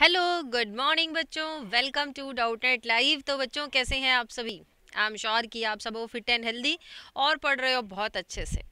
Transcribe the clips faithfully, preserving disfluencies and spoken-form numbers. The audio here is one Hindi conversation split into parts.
हेलो गुड मॉर्निंग बच्चों, वेलकम टू डाउटनेट लाइव। तो बच्चों कैसे हैं आप सभी? आई एम श्योर कि आप सब वो फिट एंड हेल्दी और पढ़ रहे हो बहुत अच्छे से।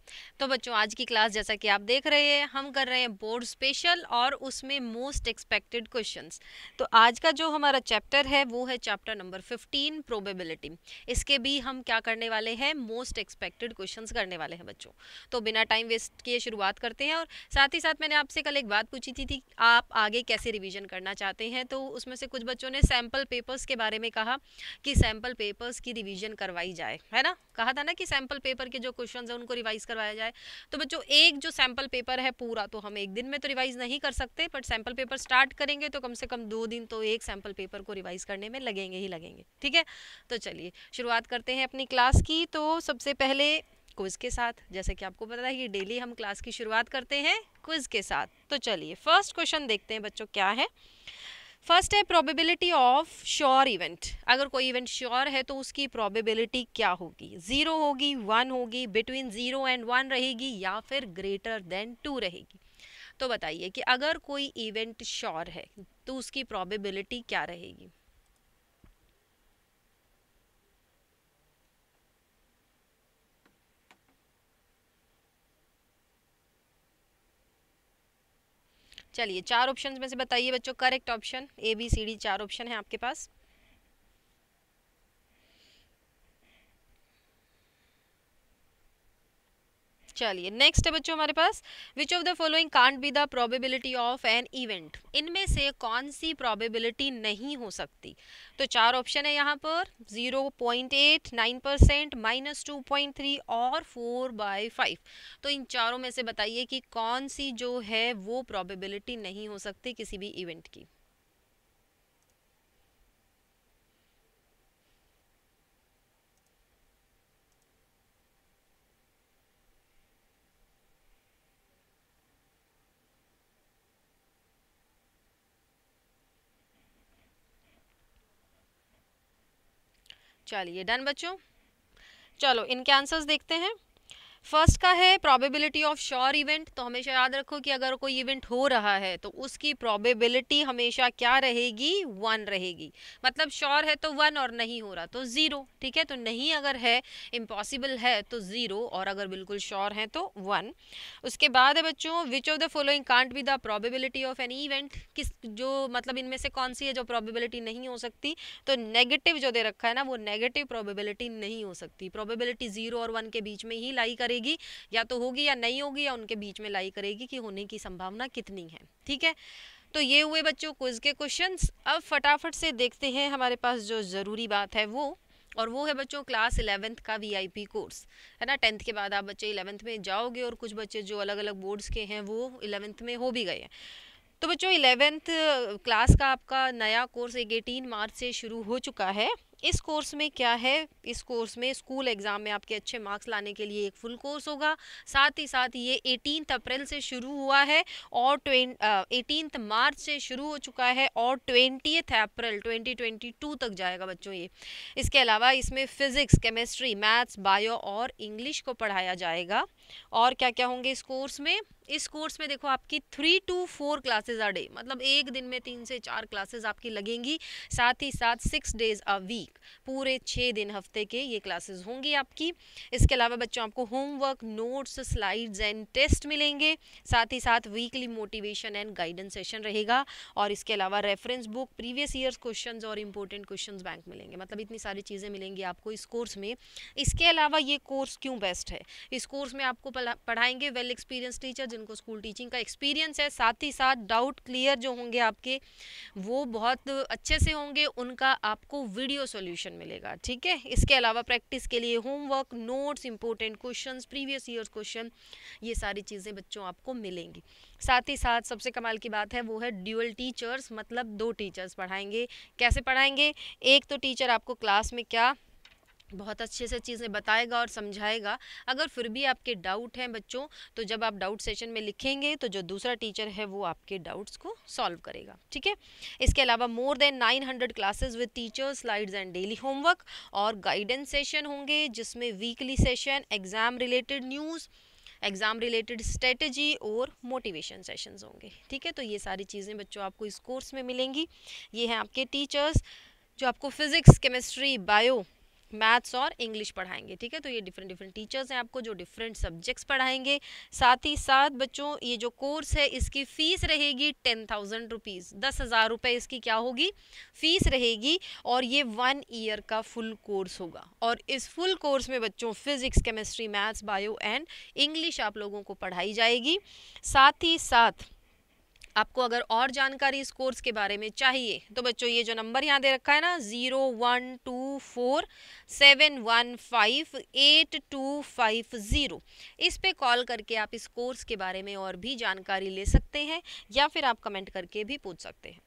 तो बच्चों आज की क्लास जैसा कि आप देख रहे हैं हम कर रहे हैं बोर्ड स्पेशल और उसमें मोस्ट एक्सपेक्टेड क्वेश्चंस। तो आज का जो हमारा चैप्टर है वो है चैप्टर नंबर फिफ्टीन प्रोबेबिलिटी। इसके भी हम क्या करने वाले हैं, मोस्ट एक्सपेक्टेड क्वेश्चंस करने वाले हैं बच्चों। तो बिना टाइम वेस्ट किए शुरुआत करते हैं। और साथ ही साथ मैंने आपसे कल एक बात पूछी थी कि आप आगे कैसे रिविजन करना चाहते हैं, तो उसमें से कुछ बच्चों ने सैम्पल पेपर्स के बारे में कहा कि सैम्पल पेपर्स की रिवीजन करवाई जाए, है ना। कहा था ना कि सैंपल पेपर के जो क्वेश्चंस हैं उनको रिवाइज करवाया जाए। तो बच्चों एक जो सैंपल पेपर है पूरा तो हम एक दिन में तो रिवाइज नहीं कर सकते, बट सैंपल पेपर स्टार्ट करेंगे तो कम से कम दो दिन तो एक सैंपल पेपर को रिवाइज करने में लगेंगे ही लगेंगे। ठीक है, तो चलिए शुरुआत करते हैं अपनी क्लास की। तो सबसे पहले क्विज के साथ, जैसे कि आपको पता है कि डेली हम क्लास की शुरुआत करते हैं क्विज के साथ। तो चलिए फर्स्ट क्वेश्चन देखते हैं बच्चों क्या है। फर्स्ट है प्रोबेबिलिटी ऑफ श्योर इवेंट। अगर कोई इवेंट श्योर है तो उसकी प्रोबेबिलिटी क्या होगी? ज़ीरो होगी, वन होगी, बिटवीन ज़ीरो एंड वन रहेगी, या फिर ग्रेटर देन टू रहेगी। तो बताइए कि अगर कोई इवेंट श्योर है तो उसकी प्रोबेबिलिटी क्या रहेगी? चलिए चार ऑप्शंस में से बताइए बच्चों correct option. A B C D चार ऑप्शन है आपके पास। चलिए नेक्स्ट है बच्चों हमारे पास, which of the following can't be the probability of an event. इनमें से कौन सी प्रोबेबिलिटी नहीं हो सकती? तो चार ऑप्शन है यहाँ पर, zero point eight, nine percent, minus two point three और फोर बाई फाइव। तो इन चारों में से बताइए कि कौन सी जो है वो प्रोबेबिलिटी नहीं हो सकती किसी भी इवेंट की। चलिए डन बच्चों, चलो इनके आंसर्स देखते हैं। फर्स्ट का है प्रोबेबिलिटी ऑफ श्योर इवेंट। तो हमेशा याद रखो कि अगर कोई इवेंट हो रहा है तो उसकी प्रोबेबिलिटी हमेशा क्या रहेगी, वन रहेगी। मतलब श्योर है तो वन और नहीं हो रहा तो ज़ीरो। ठीक है, तो नहीं अगर है, इम्पॉसिबल है तो ज़ीरो, और अगर बिल्कुल श्योर है तो वन। उसके बाद है बच्चों, which of the following can't be the probability of an event. किस जो मतलब इनमें से कौन सी है जो प्रोबेबिलिटी नहीं हो सकती? तो नेगेटिव जो दे रखा है ना वो नेगेटिव प्रोबेबिलिटी नहीं हो सकती। प्रोबेबिलिटी जीरो और वन के बीच में ही लाई करेगी, या तो होगी या नहीं होगी, या उनके बीच में लाई करेगी कि होने की संभावना कितनी है। ठीक है, तो ये हुए बच्चों क्विज के क्वेश्चंस। अब फटाफट से देखते हैं हमारे पास जो जरूरी बात है वो, और वो है बच्चों क्लास इलेवेंथ का वीआईपी कोर्स, है ना। टेंथ के बाद आप बच्चे इलेवेंथ में जाओगे और कुछ बच्चे जो अलग अलग बोर्ड्स के हैं वो इलेवेंथ में हो भी गए हैं। तो बच्चों इलेवेंथ क्लास का आपका नया कोर्स एक एटीन मार्च से शुरू हो चुका है। इस कोर्स में क्या है, इस कोर्स में स्कूल एग्ज़ाम में आपके अच्छे मार्क्स लाने के लिए एक फुल कोर्स होगा। साथ ही साथ ये अठारह अप्रैल से शुरू हुआ है और अठारह मार्च से शुरू हो चुका है और बीस अप्रैल दो हज़ार बाईस तक जाएगा बच्चों ये। इसके अलावा इसमें फिज़िक्स, केमिस्ट्री, मैथ्स, बायो और इंग्लिश को पढ़ाया जाएगा। और क्या क्या होंगे इस कोर्स में? इस कोर्स में देखो आपकी three two four classes a day, मतलब एक दिन में तीन से चार क्लासेज आपकी लगेंगी। साथ ही साथ सिक्स डेज अ वीक, पूरे छः दिन हफ्ते के ये क्लासेज होंगी आपकी। इसके अलावा बच्चों आपको homework, notes, slides and test मिलेंगे। साथ ही साथ weekly motivation and guidance session रहेगा। और इसके अलावा reference book, previous years questions और इंपॉर्टेंट क्वेश्चंस बैंक मिलेंगे। मतलब इतनी सारी चीज़ें मिलेंगी आपको इस कोर्स में। इसके अलावा ये कोर्स क्यों बेस्ट है, इस कोर्स में आपको पढ़ाएंगे वेल एक्सपीरियंस टीचर जिनको स्कूल टीचिंग का एक्सपीरियंस है। साथ ही साथ डाउट क्लियर जो होंगे आपके वो बहुत अच्छे से होंगे, उनका आपको वीडियो सॉल्यूशन मिलेगा। ठीक है, इसके अलावा प्रैक्टिस के लिए homework, notes, important questions, previous years question, ये सारी चीज़ें बच्चों आपको मिलेंगी। साथ ही साथ सबसे कमाल की बात है वो है ड्यूअल टीचर्स, मतलब दो टीचर्स पढ़ाएंगे। कैसे पढ़ाएंगे? एक तो टीचर आपको क्लास में क्या बहुत अच्छे से चीज़ें बताएगा और समझाएगा। अगर फिर भी आपके डाउट हैं बच्चों तो जब आप डाउट सेशन में लिखेंगे तो जो दूसरा टीचर है वो आपके डाउट्स को सॉल्व करेगा। ठीक है, इसके अलावा more than nine hundred classes with teachers, slides and daily homework और गाइडेंस सेशन होंगे, जिसमें weekly session, exam related news, exam related strategy और मोटिवेशन सेशंस होंगे। ठीक है, तो ये सारी चीज़ें बच्चों आपको इस कोर्स में मिलेंगी। ये हैं आपके टीचर्स जो आपको फिज़िक्स, केमिस्ट्री, बायो, मैथ्स और इंग्लिश पढ़ाएंगे। ठीक है, तो ये डिफरेंट डिफरेंट टीचर्स हैं आपको जो डिफरेंट सब्जेक्ट्स पढ़ाएंगे। साथ ही साथ बच्चों ये जो कोर्स है इसकी फ़ीस रहेगी टेन थाउजेंड रुपीज़, दस हज़ार रुपये इसकी क्या होगी फ़ीस रहेगी। और ये वन ईयर का फुल कोर्स होगा और इस फुल कोर्स में बच्चों physics, chemistry, maths, bio and English आप लोगों को पढ़ाई जाएगी। साथ ही साथ आपको अगर और जानकारी इस कोर्स के बारे में चाहिए तो बच्चों ये जो नंबर यहाँ दे रखा है ना zero one two four seven one five eight two five zero, इस पे कॉल करके आप इस कोर्स के बारे में और भी जानकारी ले सकते हैं या फिर आप कमेंट करके भी पूछ सकते हैं।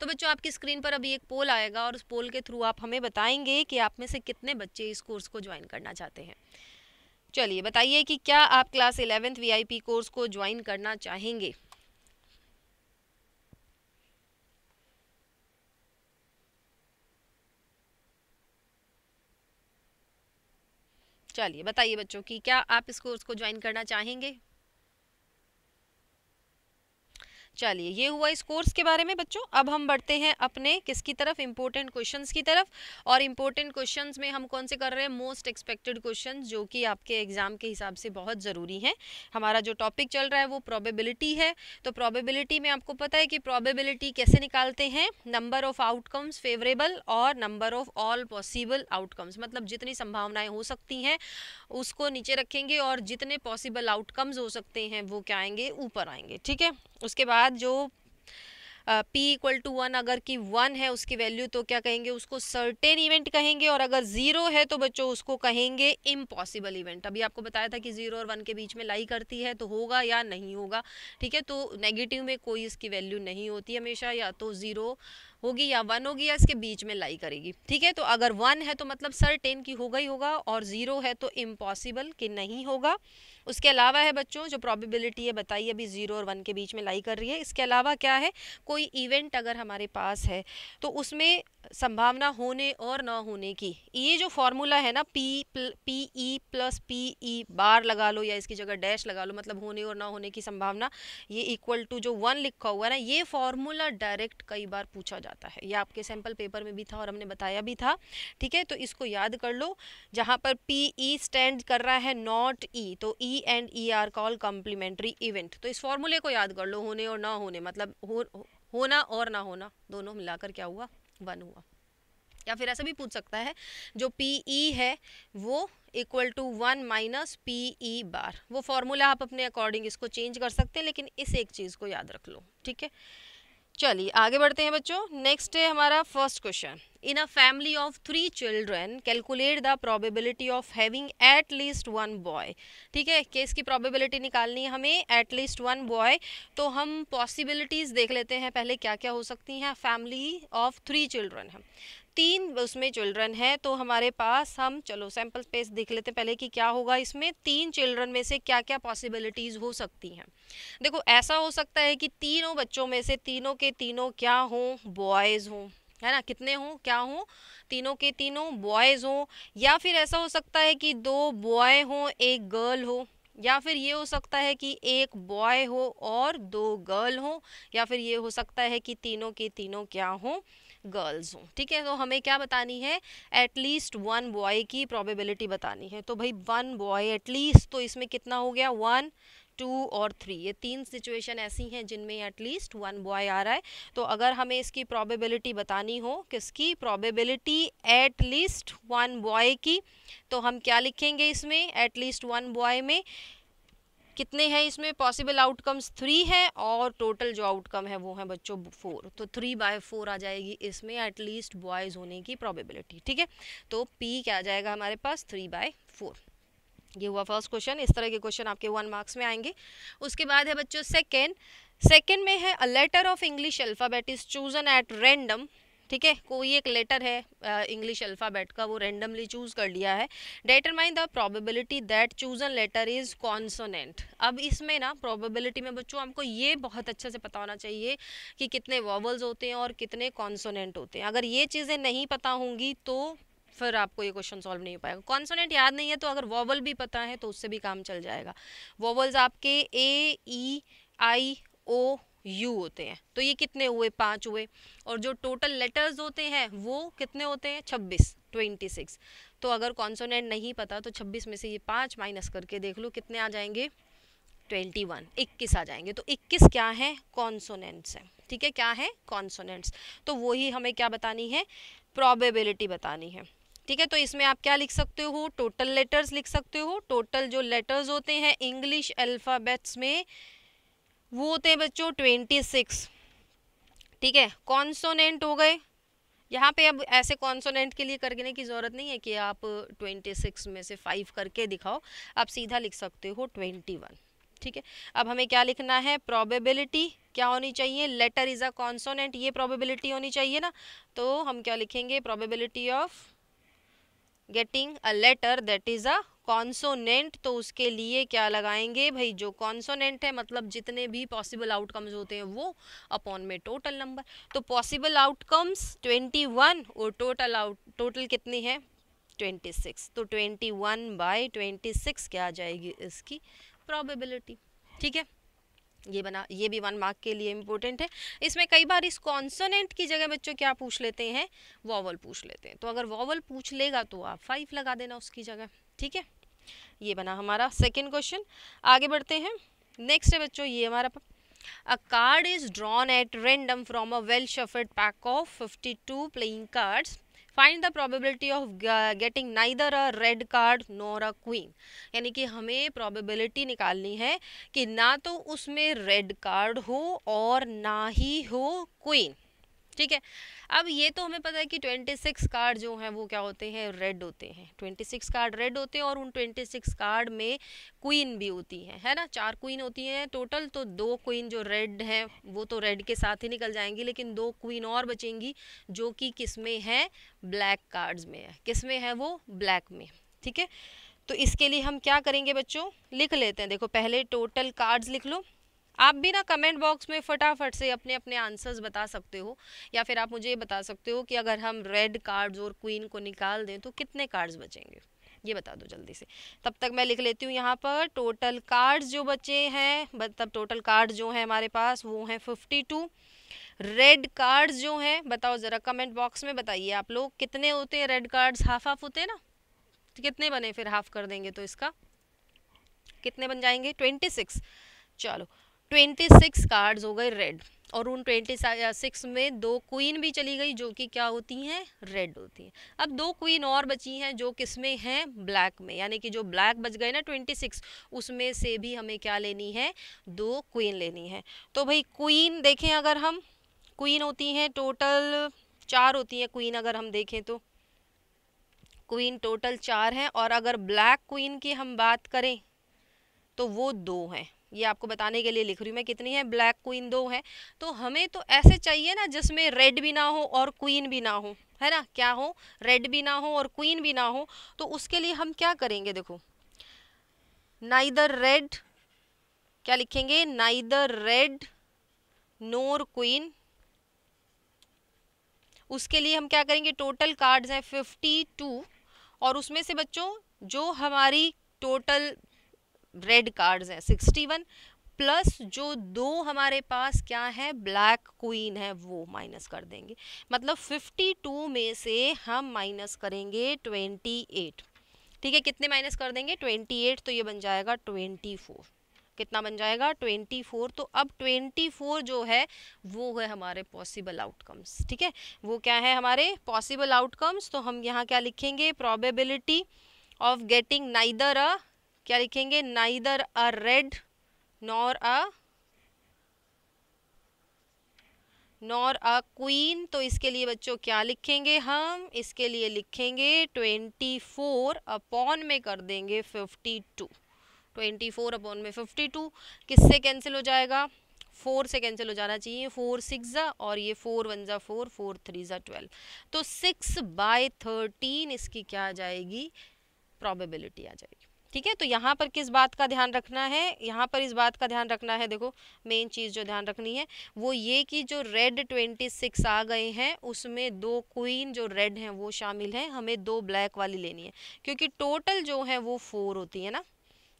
तो बच्चों आपकी स्क्रीन पर अभी एक पोल आएगा और उस पोल के थ्रू आप हमें बताएंगे कि आप में से कितने बच्चे इस कोर्स को ज्वाइन करना चाहते हैं। चलिए बताइए कि क्या आप class eleventh V I P course को ज्वाइन करना चाहेंगे। चलिए बताइए बच्चों कि क्या आप इस कोर्स को ज्वाइन करना चाहेंगे। चलिए ये हुआ इस कोर्स के बारे में बच्चों। अब हम बढ़ते हैं अपने किसकी तरफ, इम्पोर्टेंट क्वेश्चंस की तरफ। और इम्पोर्टेंट क्वेश्चंस में हम कौन से कर रहे हैं, मोस्ट एक्सपेक्टेड क्वेश्चंस जो कि आपके एग्जाम के हिसाब से बहुत ज़रूरी हैं। हमारा जो टॉपिक चल रहा है वो प्रोबेबिलिटी है, तो प्रोबेबिलिटी में आपको पता है कि प्रोबेबिलिटी कैसे निकालते हैं, नंबर ऑफ आउटकम्स फेवरेबल और number of all possible outcomes, मतलब जितनी संभावनाएँ हो सकती हैं उसको नीचे रखेंगे और जितने पॉसिबल आउटकम्स हो सकते हैं वो क्या आएंगे, ऊपर आएंगे। ठीक है, उसके बाद जो P इक्वल टू वन अगर कि वन है उसकी वैल्यू तो क्या कहेंगे, उसको सर्टेन इवेंट कहेंगे, और अगर ज़ीरो है तो बच्चों उसको कहेंगे इम्पॉसिबल इवेंट। अभी आपको बताया था कि ज़ीरो और वन के बीच में लाई करती है तो होगा या नहीं होगा। ठीक है, तो नेगेटिव में कोई इसकी वैल्यू नहीं होती, हमेशा या तो ज़ीरो होगी या वन होगी या इसके बीच में लाई करेगी। ठीक है, तो अगर वन है तो मतलब सर्टेन की होगा ही होगा और ज़ीरो है तो इम्पॉसिबल कि नहीं होगा। उसके अलावा है बच्चों जो प्रोबेबिलिटी है बताइए अभी ज़ीरो और वन के बीच में लाई कर रही है, इसके अलावा क्या है, कोई इवेंट अगर हमारे पास है तो उसमें संभावना होने और ना होने की। ये जो फार्मूला है ना P P E plus P E bar लगा लो या इसकी जगह डैश लगा लो, मतलब होने और ना होने की संभावना, ये इक्वल टू जो वन लिखा हुआ है ना, ये फार्मूला डायरेक्ट कई बार पूछा जाता है, ये आपके सैम्पल पेपर में भी था और हमने बताया भी था। ठीक है, तो इसको याद कर लो, जहाँ पर पी ई स्टैंड कर रहा है नॉट ई, तो E and E are call complementary event. तो इस फार्मूले को याद कर लो, होने और ना होने, मतलब हो, होना और ना होना दोनों मिलाकर क्या हुआ, वन हुआ। या फिर ऐसा भी पूछ सकता है जो पी ई है वो equal to one minus P E bar, वो फार्मूला आप अपने अकॉर्डिंग इसको चेंज कर सकते हैं, लेकिन इस एक चीज़ को याद रख लो। ठीक है, चलिए आगे बढ़ते हैं बच्चों। नेक्स्ट है हमारा first question, in a family of three children calculate the probability of having at least one boy. ठीक है, केस की प्रोबेबिलिटी निकालनी है हमें एट लीस्ट वन बॉय, तो हम पॉसिबिलिटीज़ देख लेते हैं पहले क्या क्या हो सकती हैं। फैमिली ऑफ थ्री चिल्ड्रन है, तीन उसमें चिल्ड्रन हैं, तो हमारे पास हम चलो सैम्पल स्पेस देख लेते हैं पहले कि क्या होगा इसमें, तीन चिल्ड्रन में से क्या क्या पॉसिबिलिटीज़ हो सकती हैं। देखो ऐसा हो सकता है कि तीनों बच्चों में से तीनों के तीनों क्या हों, बॉयज़ हों, है ना, कितने हों क्या हों, तीनों के तीनों बॉयज़ हों। या फिर ऐसा हो सकता है कि दो बॉय हों एक गर्ल हो, या फिर ये हो सकता है कि एक बॉय हो और दो गर्ल हों, या फिर ये हो सकता है कि तीनों के तीनों क्या हों, गर्ल्स हों। ठीक है, तो हमें क्या बतानी है, एटलीस्ट वन बॉय की प्रोबेबिलिटी बतानी है। तो भाई वन बॉय एटलीस्ट, तो इसमें कितना हो गया, वन टू और थ्री, ये तीन सिचुएशन ऐसी हैं जिनमें एटलीस्ट वन बॉय आ रहा है। तो अगर हमें इसकी प्रोबेबिलिटी बतानी हो, किसकी प्रोबेबिलिटी एटलीस्ट वन बॉय की, तो हम क्या लिखेंगे इसमें, एटलीस्ट वन बॉय में कितने हैं, इसमें पॉसिबल आउटकम्स थ्री हैं और टोटल जो आउटकम है वो है बच्चों फोर, तो थ्री बाय फोर आ जाएगी इसमें एटलीस्ट बॉयज़ होने की प्रोबेबिलिटी। ठीक है, तो पी क्या आ जाएगा हमारे पास, थ्री बाय फोर। ये हुआ फर्स्ट क्वेश्चन, इस तरह के क्वेश्चन आपके वन मार्क्स में आएंगे। उसके बाद है बच्चों सेकेंड, सेकेंड में है a letter of English alphabet is chosen at random. ठीक है, कोई एक लेटर है इंग्लिश अल्फ़ाबेट का वो रेंडमली चूज़ कर लिया है। Determine the probability that chosen letter is consonant. अब इसमें ना प्रोबेबिलिटी में बच्चों हमको ये बहुत अच्छे से पता होना चाहिए कि कितने वॉवल्स होते हैं और कितने कॉन्सोनेंट होते हैं। अगर ये चीज़ें नहीं पता होंगी तो फिर आपको ये क्वेश्चन सॉल्व नहीं हो पाएगा। कॉन्सोनेंट याद नहीं है तो अगर वॉवल भी पता है तो उससे भी काम चल जाएगा। वॉवल्स आपके ए ई आई ओ यू होते हैं, तो ये कितने हुए, पाँच हुए। और जो टोटल लेटर्स होते हैं वो कितने होते हैं, छब्बीस, ट्वेंटी सिक्स। तो अगर कॉन्सोनेंट नहीं पता तो छब्बीस में से ये पाँच माइनस करके देख लो कितने आ जाएंगे, ट्वेंटी वन, इक्कीस आ जाएंगे। तो इक्कीस क्या है, कॉन्सोनेंट्स है। ठीक है, क्या है, कॉन्सोनेंट्स। तो वही हमें क्या बतानी है, प्रोबेबिलिटी बतानी है। ठीक है, तो इसमें आप क्या लिख सकते हो, टोटल लेटर्स लिख सकते हो। टोटल जो लेटर्स होते हैं इंग्लिश अल्फ़ाबेट्स में वो होते हैं बच्चों ट्वेंटी सिक्स। ठीक है, कॉन्सोनेंट हो गए। यहाँ पे अब ऐसे कॉन्सोनेंट के लिए करने की ज़रूरत नहीं है कि आप ट्वेंटी सिक्स में से फाइव करके दिखाओ, आप सीधा लिख सकते हो ट्वेंटी वन। ठीक है, अब हमें क्या लिखना है, प्रोबेबिलिटी क्या होनी चाहिए, लेटर इज़ अ कॉन्सोनेंट, ये प्रोबेबिलिटी होनी चाहिए ना। तो हम क्या लिखेंगे, probability of getting a letter that is a consonant. तो उसके लिए क्या लगाएंगे भाई, जो कॉन्सोनेंट है मतलब जितने भी पॉसिबल आउटकम्स होते हैं वो अपॉन में टोटल नंबर। तो पॉसिबल आउटकम्स ट्वेंटी वन और टोटल आउट टोटल कितनी है, ट्वेंटी सिक्स। तो twenty one by twenty six क्या आ जाएगी, इसकी प्रोबेबिलिटी। ठीक है, ये बना, ये भी वन मार्क के लिए इम्पोर्टेंट है। इसमें कई बार इस कॉन्सोनेंट की जगह बच्चों क्या पूछ लेते हैं, वॉवल पूछ लेते हैं। तो अगर वॉवल पूछ लेगा तो आप फाइव लगा देना उसकी जगह। ठीक है, ये बना हमारा सेकंड क्वेश्चन। आगे बढ़ते हैं, नेक्स्ट है बच्चों ये हमारा, a card is drawn at random from a well shuffled pack of fifty two playing cards, find the probability of getting neither a red card nor a queen. यानी कि हमें प्रोबेबिलिटी निकालनी है कि ना तो उसमें रेड कार्ड हो और ना ही हो क्वीन। ठीक है, अब ये तो हमें पता है कि ट्वेंटी सिक्स कार्ड जो हैं वो क्या होते हैं, रेड होते हैं। ट्वेंटी सिक्स कार्ड रेड होते हैं और उन ट्वेंटी सिक्स कार्ड में क्वीन भी होती है, है ना। चार क्वीन होती हैं टोटल, तो दो क्वीन जो रेड हैं वो तो रेड के साथ ही निकल जाएंगी, लेकिन दो क्वीन और बचेंगी जो कि किस में है, ब्लैक कार्ड्स में है। किस में है वो, ब्लैक में। ठीक है, तो इसके लिए हम क्या करेंगे बच्चों, लिख लेते हैं। देखो पहले टोटल कार्ड्स लिख लो। आप भी ना कमेंट बॉक्स में फटाफट से अपने अपने आंसर्स बता सकते हो, या फिर आप मुझे ये बता सकते हो कि अगर हम रेड कार्ड्स और क्वीन को निकाल दें तो कितने कार्ड्स बचेंगे, ये बता दो जल्दी से। तब तक मैं लिख लेती हूँ यहाँ पर। टोटल कार्ड्स जो बचे हैं, मतलब टोटल कार्ड्स जो हैं हमारे पास वो हैं फिफ्टी टू। रेड कार्ड्स जो हैं बताओ ज़रा कमेंट बॉक्स में, बताइए आप लोग कितने होते हैं रेड कार्ड्स, हाफ हाफ होते हैं ना, तो कितने बने, फिर हाफ कर देंगे तो इसका कितने बन जाएंगे, ट्वेंटी सिक्स। चलो ट्वेंटी सिक्स कार्ड्स हो गए रेड, और उन ट्वेंटी सिक्स में दो क्वीन भी चली गई जो कि क्या होती हैं, रेड होती हैं। अब दो क्वीन और बची हैं जो किस में हैं, ब्लैक में। यानी कि जो ब्लैक बच गए ना ट्वेंटी सिक्स, उसमें से भी हमें क्या लेनी है, दो क्वीन लेनी है। तो भाई क्वीन देखें, अगर हम क्वीन होती हैं टोटल चार होती हैं क्वीन, अगर हम देखें तो क्वीन टोटल चार हैं। और अगर ब्लैक क्वीन की हम बात करें तो वो दो हैं। ये आपको बताने के लिए लिख रही हूँ मैं, कितनी है, ब्लैक क्वीन दो है। तो हमें तो ऐसे चाहिए ना जिसमें रेड भी ना हो और क्वीन भी ना हो, है ना। क्या हो, रेड भी ना हो और क्वीन भी ना हो। तो उसके लिए हम क्या करेंगे, देखो नाइदर रेड, क्या लिखेंगे, नाइदर रेड नोर क्वीन। उसके लिए हम क्या करेंगे, टोटल कार्ड्स हैं फिफ्टी टू, और उसमें से बच्चों जो हमारी टोटल रेड कार्ड्स हैं सिक्सटी वन, प्लस जो दो हमारे पास क्या है, ब्लैक क्वीन है, वो माइनस कर देंगे। मतलब फिफ्टी टू में से हम माइनस करेंगे ट्वेंटी एट। ठीक है, कितने माइनस कर देंगे, ट्वेंटी एट। तो ये बन जाएगा ट्वेंटी फोर। कितना बन जाएगा, ट्वेंटी फोर। तो अब ट्वेंटी फोर जो है वो है हमारे पॉसिबल आउटकम्स। ठीक है, वो क्या है हमारे पॉसिबल आउटकम्स। तो हम यहाँ क्या लिखेंगे, probability of getting neither a, क्या लिखेंगे, neither a red nor a nor a queen. तो इसके लिए बच्चों क्या लिखेंगे, हम इसके लिए लिखेंगे ट्वेंटी फोर अपॉन में कर देंगे fifty two. Twenty four upon में फिफ्टी टू किससे कैंसिल हो जाएगा, फोर से कैंसिल हो जाना चाहिए। फोर सिक्स ज़ा, और ये फोर वन ज़ा फोर, फोर थ्री ज़ा ट्वेल्व। तो सिक्स बाय थर्टीन इसकी क्या आ जाएगी, प्रॉबेबिलिटी आ जाएगी। ठीक है। तो यहाँ पर किस बात का ध्यान रखना है, यहाँ पर इस बात का ध्यान रखना है, देखो मेन चीज़ जो ध्यान रखनी है वो ये कि जो रेड ट्वेंटी सिक्स आ गए हैं उसमें दो क्वीन जो रेड हैं वो शामिल हैं, हमें दो ब्लैक वाली लेनी है क्योंकि टोटल जो है वो फोर होती है ना,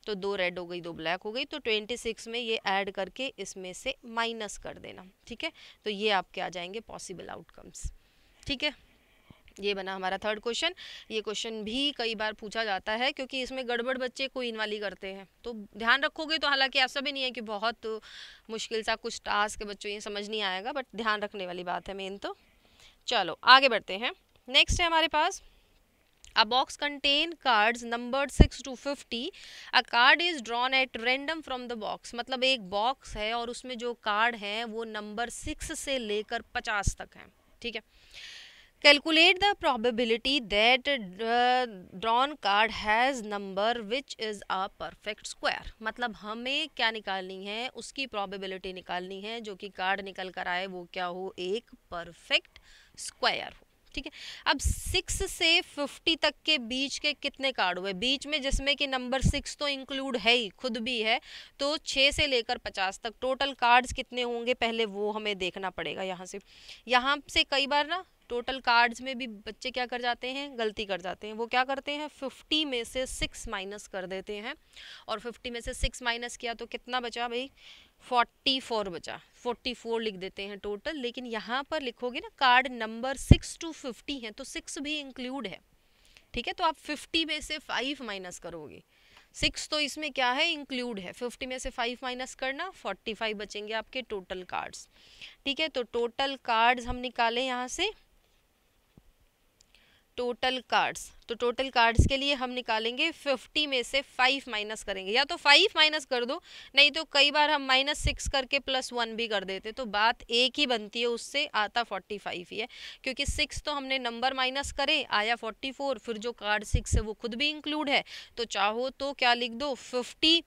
तो दो रेड हो गई दो ब्लैक हो गई, तो ट्वेंटी सिक्स में ये ऐड करके इसमें से माइनस कर देना, ठीक है। तो ये आपके आ जाएंगे पॉसिबल आउटकम्स, ठीक है। ये बना हमारा थर्ड क्वेश्चन। ये क्वेश्चन भी कई बार पूछा जाता है क्योंकि इसमें गड़बड़ बच्चे क्वीन वाली करते हैं, तो ध्यान रखोगे तो, हालांकि ऐसा भी नहीं है कि बहुत मुश्किल सा कुछ टास्क बच्चों ये समझ नहीं आएगा, बट ध्यान रखने वाली बात है मेन। तो चलो आगे बढ़ते हैं। नेक्स्ट है हमारे पास a box contain cards numbered six to fifty, a card is drawn at random from the box. मतलब एक बॉक्स है और उसमें जो कार्ड है वो नंबर सिक्स से लेकर पचास तक है, ठीक है। Calculate the probability that uh, drawn card has number which is a perfect square। मतलब हमें क्या निकालनी है, उसकी probability निकालनी है जो कि कार्ड निकल कर आए वो क्या हो, एक perfect square हो, ठीक है। अब सिक्स से फिफ्टी तक के बीच के कितने कार्ड हुए, बीच में जिसमें कि नंबर सिक्स तो इंक्लूड है ही खुद भी है, तो छः से लेकर पचास तक टोटल कार्ड्स कितने होंगे पहले वो हमें देखना पड़ेगा। यहाँ से यहाँ से कई बार ना टोटल कार्ड्स में भी बच्चे क्या कर जाते हैं, गलती कर जाते हैं। वो क्या करते हैं, फिफ्टी में से सिक्स माइनस कर देते हैं, और फिफ्टी में से सिक्स माइनस किया तो कितना बचा भाई, फोर्टी फोर बचा, फोर्टी फोर लिख देते हैं टोटल। लेकिन यहाँ पर लिखोगे ना card number six to fifty है तो सिक्स भी इंक्लूड है, ठीक है। तो आप फिफ्टी में से फाइव माइनस करोगे, सिक्स तो इसमें क्या है इंक्लूड है, फिफ्टी में से फाइव माइनस करना, फोर्टी फाइव बचेंगे आपके टोटल कार्ड्स, ठीक है। तो टोटल कार्ड्स हम निकालें यहाँ से, टोटल कार्ड्स, तो टोटल कार्ड्स के लिए हम निकालेंगे फिफ्टी में से फाइव माइनस करेंगे, या तो फाइव माइनस कर दो, नहीं तो कई बार हम माइनस सिक्स करके प्लस वन भी कर देते, तो बात एक ही बनती है, उससे आता फोर्टी फाइव ही है, क्योंकि सिक्स तो हमने नंबर माइनस करे आया फोर्टी फोर, फिर जो कार्ड सिक्स है वो खुद भी इंक्लूड है, तो चाहो तो क्या लिख दो, fifty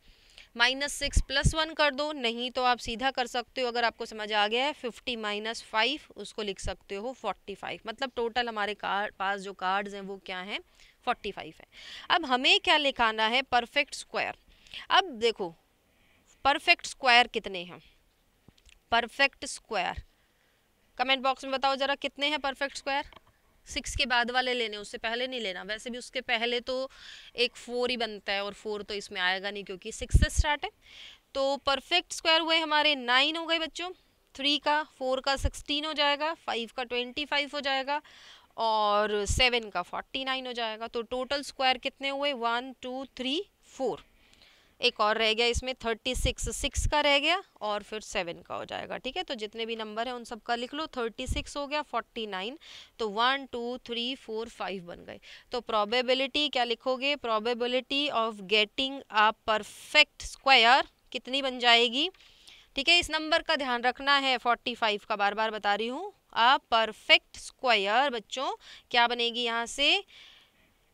minus six plus one कर दो, नहीं तो आप सीधा कर सकते हो, अगर आपको समझ आ गया है, फिफ्टी माइनस फाइव उसको लिख सकते हो फोर्टी फाइव। मतलब टोटल हमारे कार्ड पास जो कार्ड्स हैं वो क्या हैं, फोर्टी फाइव है। अब हमें क्या लिखाना है, परफेक्ट स्क्वायर। अब देखो परफेक्ट स्क्वायर कितने हैं, परफेक्ट स्क्वायर कमेंट बॉक्स में बताओ जरा कितने हैं परफेक्ट स्क्वायर। सिक्स के बाद वाले लेने, उससे पहले नहीं लेना, वैसे भी उसके पहले तो एक फोर ही बनता है और फोर तो इसमें आएगा नहीं क्योंकि सिक्स से स्टार्ट है। तो परफेक्ट स्क्वायर हुए हमारे नाइन हो गए बच्चों, थ्री का फोर का सिक्सटीन हो जाएगा, फाइव का ट्वेंटी फाइव हो जाएगा और सेवन का फोर्टी नाइन हो जाएगा। तो टोटल स्क्वायर कितने हुए, वन टू थ्री फोर, एक और रह गया इसमें थर्टी सिक्स, सिक्स का रह गया और फिर सेवन का हो जाएगा, ठीक है। तो जितने भी नंबर हैं उन सब का लिख लो, थर्टी सिक्स हो गया, फोर्टी नाइन, तो one two three four five बन गए। तो प्रोबेबिलिटी क्या लिखोगे, probability of getting a perfect square कितनी बन जाएगी, ठीक है। इस नंबर का ध्यान रखना है, फोर्टी फाइव का बार बार बता रही हूँ। अ परफेक्ट स्क्वायर बच्चों क्या बनेगी, यहाँ से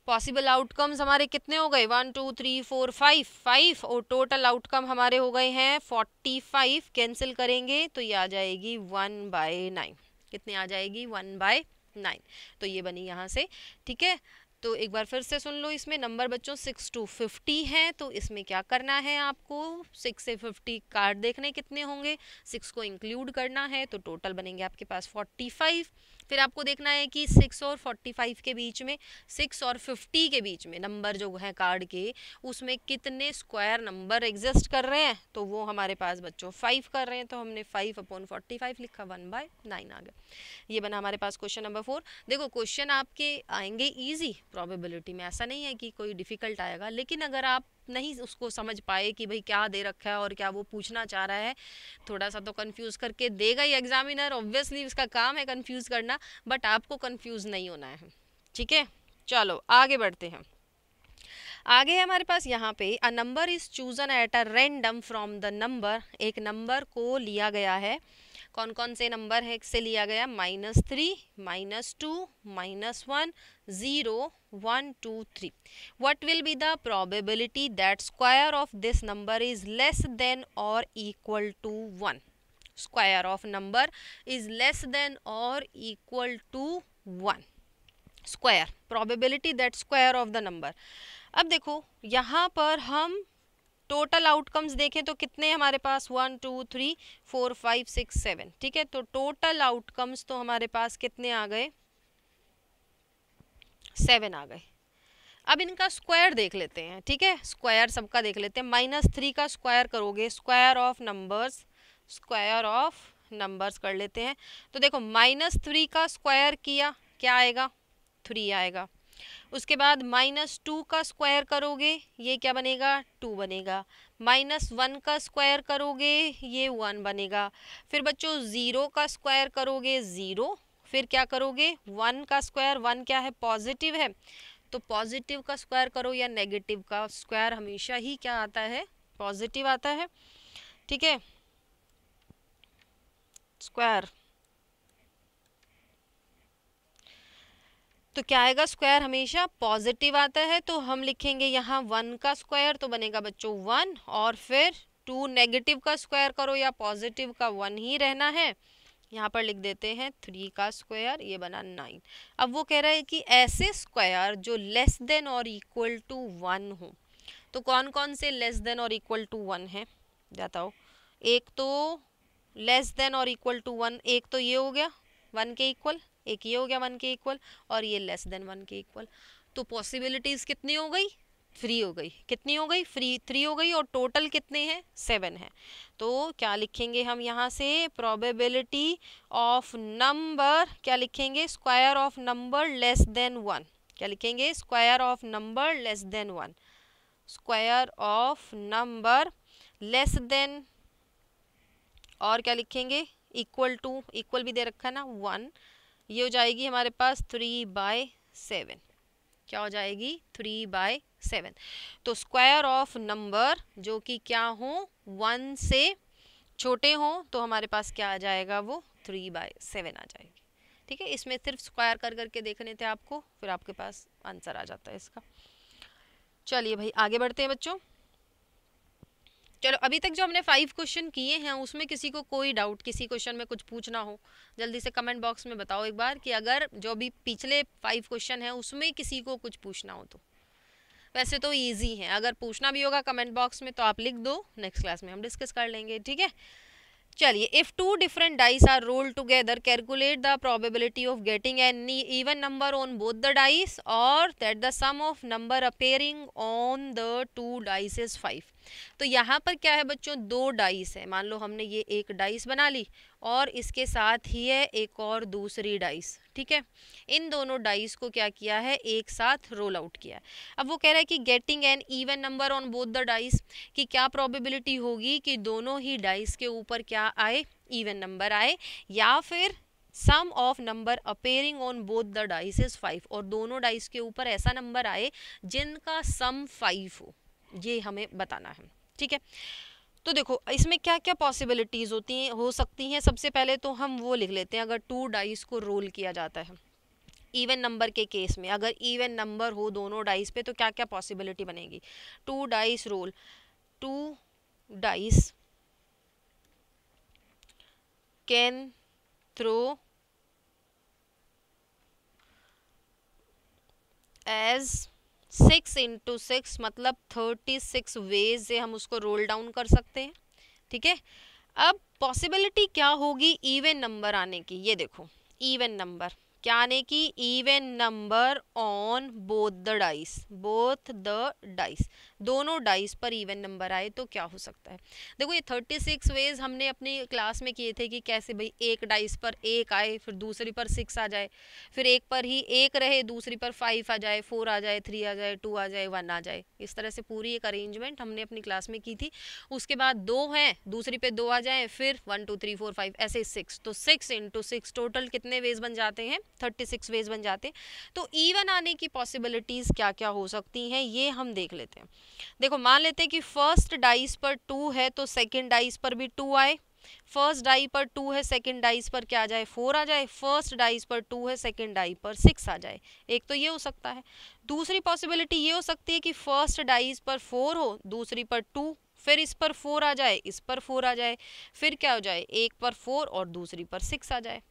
पॉसिबल आउटकम्स हमारे कितने हो गए, one two three four five, five और टोटल आउटकम हमारे हो गए हैं फोर्टी फाइव। कैंसिल करेंगे तो ये आ जाएगी वन बाय नाइन, कितने आ जाएगी, वन बाय नाइन, तो ये बनी यहाँ से, ठीक है। तो एक बार फिर से सुन लो, इसमें नंबर बच्चों सिक्स टू फिफ्टी है, तो इसमें क्या करना है आपको, सिक्स से फिफ्टी कार्ड देखने कितने होंगे, सिक्स को इंक्लूड करना है, तो टोटल बनेंगे आपके पास फोर्टी फाइव। फिर आपको देखना है कि सिक्स और फोर्टी फाइव के बीच में, सिक्स और फिफ्टी के बीच में नंबर जो है कार्ड के उसमें कितने स्क्वायर नंबर एग्जिस्ट कर रहे हैं, तो वो हमारे पास बच्चों फाइव कर रहे हैं, तो हमने फाइव अपॉन फोर्टी फाइव लिखा, वन बाय नाइन आ गया। ये बना हमारे पास क्वेश्चन नंबर फोर। देखो क्वेश्चन आपके आएंगे ईजी, प्रोबेबिलिटी में ऐसा नहीं है कि कोई डिफ़िकल्ट आएगा, लेकिन अगर आप नहीं उसको समझ पाए कि भाई क्या दे रखा है और क्या वो पूछना चाह रहा है, थोड़ा सा तो कंफ्यूज करके देगा ही एग्जामिनर, ऑब्वियसली उसका काम है कंफ्यूज करना, बट आपको कंफ्यूज नहीं होना है, ठीक है। चलो आगे बढ़ते हैं। आगे है हमारे पास यहाँ पे a number is chosen at a random from the number, एक नंबर को लिया गया है, कौन कौन से नंबर है से लिया गया, minus three minus two minus one zero one two three. What will be the probability that square of this number is less than और equal to one, square of number is less than और equal to one, square probability that square of the number. अब देखो यहाँ पर हम टोटल आउटकम्स देखें तो कितने हमारे पास one two three four five six seven, ठीक है। तो टोटल आउटकम्स तो हमारे पास कितने आ गए, सेवन आ गए। अब इनका स्क्वायर देख लेते हैं, ठीक है। स्क्वायर सबका देख लेते हैं। माइनस थ्री का स्क्वायर करोगे, square of numbers, square of numbers कर लेते हैं। तो देखो माइनस थ्री का स्क्वायर किया, क्या आएगा, थ्री आएगा। उसके बाद माइनस टू का स्क्वायर करोगे, ये क्या बनेगा, टू बनेगा। माइनस वन का स्क्वायर करोगे, ये वन बनेगा। फिर बच्चों ज़ीरो का स्क्वायर करोगे, ज़ीरो। फिर क्या करोगे, वन का स्क्वायर, वन क्या है, पॉजिटिव है। तो पॉजिटिव का स्क्वायर करो या नेगेटिव का स्क्वायर हमेशा ही क्या आता है, पॉजिटिव आता है, ठीक है। स्क्वायर तो क्या आएगा, स्क्वायर हमेशा पॉजिटिव आता है। तो हम लिखेंगे यहाँ वन का स्क्वायर तो बनेगा बच्चों वन, और फिर टू नेगेटिव का स्क्वायर करो या पॉजिटिव का, वन ही रहना है। यहाँ पर लिख देते हैं थ्री का स्क्वायर, ये बना नाइन। अब वो कह रहा है कि ऐसे स्क्वायर जो लेस देन और इक्वल टू वन हो, तो कौन कौन से लेस देन और इक्वल टू वन है बताओ। एक तो लेस देन और इक्वल टू वन, एक तो ये हो गया वन के इक्वल, एक ये हो गया वन के इक्वल, और ये लेस देन वन के इक्वल। तो पॉसिबिलिटीज़ कितनी हो गई, थ्री हो गई। कितनी हो गई, फ्री थ्री हो गई। और टोटल कितने हैं, सेवन है। तो क्या लिखेंगे हम यहाँ से, प्रोबेबिलिटी ऑफ नंबर क्या लिखेंगे, square of number less than one. क्या लिखेंगे, square of number less than one, square of number less than, और क्या लिखेंगे, इक्वल टू, इक्वल भी दे रखा है ना, वन। ये हो जाएगी हमारे पास थ्री बाय सेवन, क्या हो जाएगी, थ्री बाय सेवन। तो स्क्वायर ऑफ नंबर जो कि क्या हो, वन से छोटे हो, तो हमारे पास क्या आ जाएगा, वो थ्री बाय सेवन आ जाएगी, ठीक है। इसमें सिर्फ स्क्वायर कर करके देखने थे आपको, फिर आपके पास आंसर आ जाता है इसका। चलिए भाई आगे बढ़ते हैं बच्चों। चलो अभी तक जो हमने फाइव क्वेश्चन किए हैं उसमें किसी को कोई डाउट, किसी क्वेश्चन में कुछ पूछना हो, जल्दी से कमेंट बॉक्स में बताओ एक बार कि अगर जो भी पिछले फाइव क्वेश्चन हैं उसमें किसी को कुछ पूछना हो तो। वैसे तो इजी हैं, अगर पूछना भी होगा कमेंट बॉक्स में तो आप लिख दो, नेक्स्ट क्लास में हम डिस्कस कर लेंगे, ठीक है। चलिए, if two different dice are roll together calculate the probability of getting an even number on both the dice और that the sum of number appearing on the two dice is five. तो यहाँ पर क्या है बच्चों, दो डाइस है। मान लो हमने ये एक डाइस बना ली और इसके साथ ही है एक और दूसरी डाइस, ठीक है। इन दोनों डाइस को क्या किया है, एक साथ रोल आउट किया है। अब वो कह रहा है कि getting an even number on both the dice, कि क्या प्रोबेबिलिटी होगी कि दोनों ही डाइस के ऊपर क्या आए, इवन नंबर आए, या फिर sum of number appearing on both the dice is five, और दोनों डाइस के ऊपर ऐसा नंबर आए जिनका सम फाइव हो, ये हमें बताना है, ठीक है। तो देखो इसमें क्या क्या पॉसिबिलिटीज़ होती हैं, हो सकती हैं। सबसे पहले तो हम वो लिख लेते हैं, अगर टू डाइस को रोल किया जाता है इवन नंबर के केस में, अगर इवन नंबर हो दोनों डाइस पे तो क्या क्या पॉसिबिलिटी बनेगी। Two dice roll, two dice can throw as six into six, मतलब थर्टी सिक्स वेज से हम उसको रोल डाउन कर सकते हैं, ठीक है। अब पॉसिबिलिटी क्या होगी इवन नंबर आने की, ये देखो इवन नंबर क्या आने की, even number on both the dice, both the dice, दोनों डाइस पर इवन नंबर आए तो क्या हो सकता है। देखो ये थर्टी सिक्स वेज हमने अपनी क्लास में किए थे कि कैसे भाई एक डाइस पर एक आए, फिर दूसरी पर सिक्स आ जाए, फिर एक पर ही एक रहे, दूसरी पर फाइव आ जाए, फोर आ जाए, थ्री आ जाए, टू आ जाए, वन आ जाए। इस तरह से पूरी एक अरेंजमेंट हमने अपनी क्लास में की थी। उसके बाद दो हैं, दूसरी पर दो आ जाए, फिर one two three four five ऐसे सिक्स, तो सिक्स इंटू सिक्स टोटल कितने वेज बन जाते हैं, थर्टी सिक्स वेज बन जाते हैं। तो इवन आने की पॉसिबिलिटीज़ क्या क्या हो सकती हैं ये हम देख लेते हैं। देखो मान लेते हैं कि फर्स्ट डाइस पर टू है तो सेकंड डाइस पर भी टू आए, फर्स्ट डाई पर टू है सेकंड डाइस पर क्या आ जाए, फोर आ जाए, फर्स्ट डाइस पर टू है सेकंड डाई पर सिक्स आ जाए, एक तो ये हो सकता है। दूसरी पॉसिबिलिटी ये हो सकती है कि फर्स्ट डाइस पर फोर हो, दूसरी पर टू, फिर इस पर फोर आ जाए, इस पर फोर आ जाए, फिर क्या हो जाए, एक पर फोर और दूसरी पर सिक्स आ जाए।